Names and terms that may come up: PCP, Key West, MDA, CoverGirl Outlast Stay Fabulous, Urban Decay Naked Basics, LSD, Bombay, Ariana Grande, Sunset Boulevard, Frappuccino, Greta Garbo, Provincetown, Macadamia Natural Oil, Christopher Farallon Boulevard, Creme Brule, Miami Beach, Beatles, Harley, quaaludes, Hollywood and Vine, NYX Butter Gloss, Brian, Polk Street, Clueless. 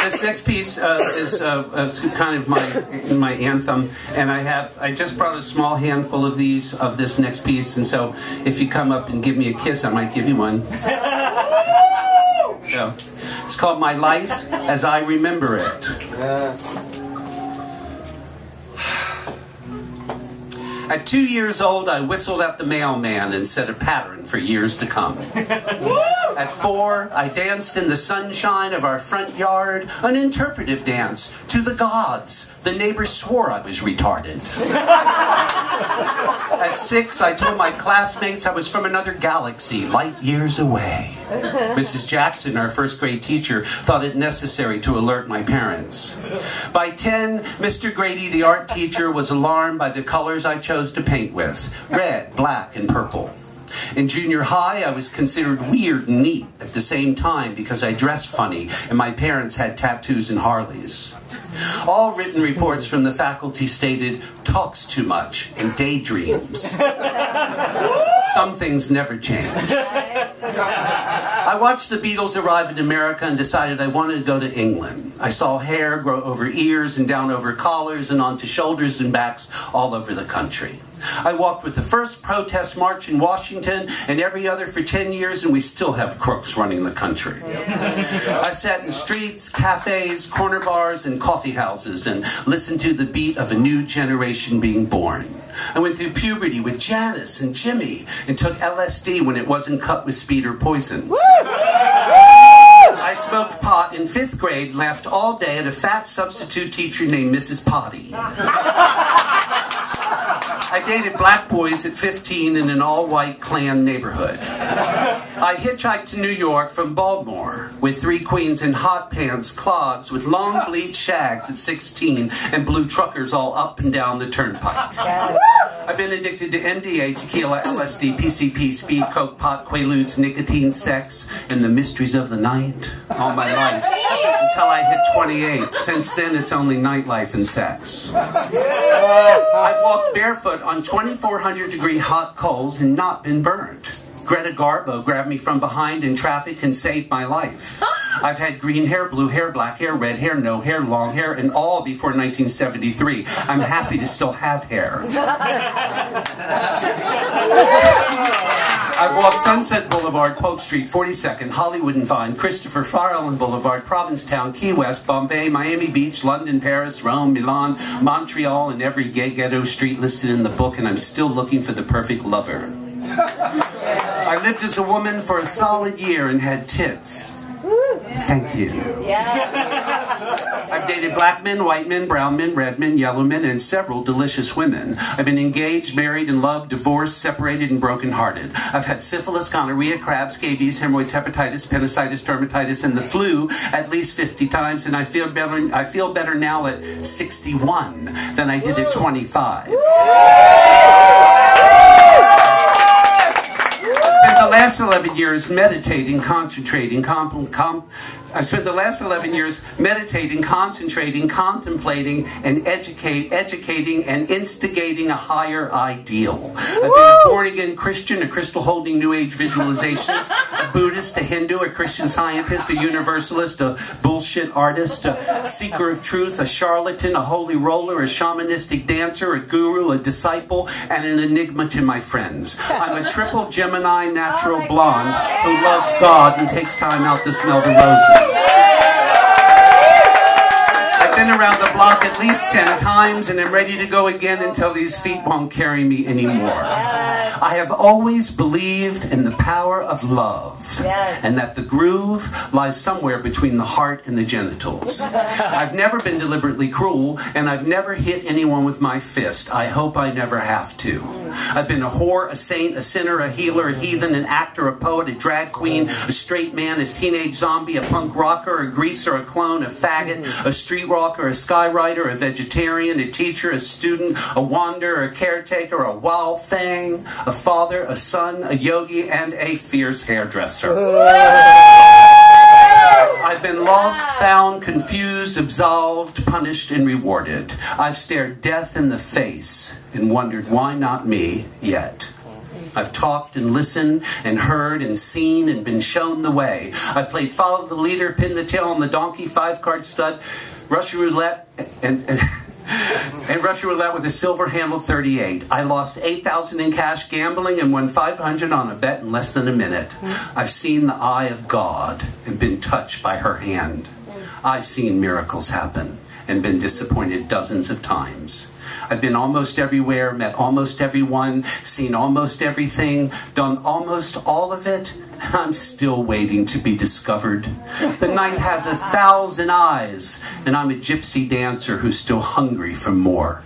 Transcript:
This next piece is kind of my anthem, and I just brought a small handful of these of this next piece, and so if you come up and give me a kiss, I might give you one. So, it's called My Life as I Remember It. At 2 years old, I whistled at the mailman and set a pattern for years to come. At 4, I danced in the sunshine of our front yard, an interpretive dance to the gods. The neighbors swore I was retarded. At 6, I told my classmates I was from another galaxy, light years away. Mrs. Jackson, our first grade teacher, thought it necessary to alert my parents. By 10, Mr. Grady, the art teacher, was alarmed by the colors I chose to paint with, red, black, and purple. In junior high, I was considered weird and neat at the same time because I dressed funny and my parents had tattoos and Harleys. All written reports from the faculty stated, talks too much and daydreams. Some things never change. I watched the Beatles arrive in America and decided I wanted to go to England. I saw hair grow over ears and down over collars and onto shoulders and backs all over the country. I walked with the first protest march in Washington and every other for 10 years, and we still have crooks running the country. I sat in streets, cafes, corner bars, and coffee houses and listened to the beat of a new generation being born. I went through puberty with Janice and Jimmy and took LSD when it wasn't cut with speed or poison. Woo! I smoked pot in 5th grade, laughed all day at a fat substitute teacher named Mrs. Potty. I dated black boys at 15 in an all-white Klan neighborhood. I hitchhiked to New York from Baltimore with 3 queens in hot pants, clogs, with long bleached shags at 16 and blue truckers all up and down the turnpike. I've been addicted to MDA, tequila, LSD, PCP, speed, coke, pot, quaaludes, nicotine, sex, and the mysteries of the night all my life until I hit 28. Since then, it's only nightlife and sex. I've walked barefoot on 2,400-degree hot coals and not been burned. Greta Garbo grabbed me from behind in traffic and saved my life. I've had green hair, blue hair, black hair, red hair, no hair, long hair, and all before 1973. I'm happy to still have hair. I've walked Sunset Boulevard, Polk Street, 42nd, Hollywood and Vine, Christopher Farallon Boulevard, Provincetown, Key West, Bombay, Miami Beach, London, Paris, Rome, Milan, Montreal, and every gay ghetto street listed in the book, and I'm still looking for the perfect lover. I lived as a woman for a solid year and had tits. Thank you. Yeah. I've dated black men, white men, brown men, red men, yellow men, and several delicious women. I've been engaged, married, in love, divorced, separated, and brokenhearted. I've had syphilis, gonorrhea, crabs, scabies, hemorrhoids, hepatitis, appendicitis, dermatitis, and the flu at least 50 times, and I feel better now at 61 than I did at 25. I spent the last 11 years meditating, concentrating, contemplating, and educating and instigating a higher ideal. I've been a born-again Christian, a crystal-holding New Age visualizationist, a Buddhist, a Hindu, a Christian Scientist, a Universalist, a bullshit artist, a seeker of truth, a charlatan, a holy roller, a shamanistic dancer, a guru, a disciple, and an enigma to my friends. I'm a triple Gemini natural blonde who loves God and takes time out to smell the roses. I've been around the block at least 10 times, and I'm ready to go again until these feet won't carry me anymore. I have always believed in the power of love, and that the groove lies somewhere between the heart and the genitals. I've never been deliberately cruel, and I've never hit anyone with my fist. I hope I never have to. I've been a whore, a saint, a sinner, a healer, a heathen, an actor, a poet, a drag queen, a straight man, a teenage zombie, a punk rocker, a greaser, a clone, a faggot, a street rocker, a skywriter, a vegetarian, a teacher, a student, a wanderer, a caretaker, a wild thing, a father, a son, a yogi, and a fierce hairdresser. I've been lost, found, confused, absolved, punished, and rewarded. I've stared death in the face and wondered why not me yet. I've talked and listened and heard and seen and been shown the way. I've played follow the leader, pin the tail on the donkey, five-card stud, Russian roulette, and Russian roulette with a silver-handled 38. I lost $8,000 in cash gambling and won $500 on a bet in less than a minute. I've seen the eye of God and been touched by her hand. I've seen miracles happen and been disappointed dozens of times. I've been almost everywhere, met almost everyone, seen almost everything, done almost all of it, and I'm still waiting to be discovered. The night has 1,000 eyes, and I'm a gypsy dancer who's still hungry for more.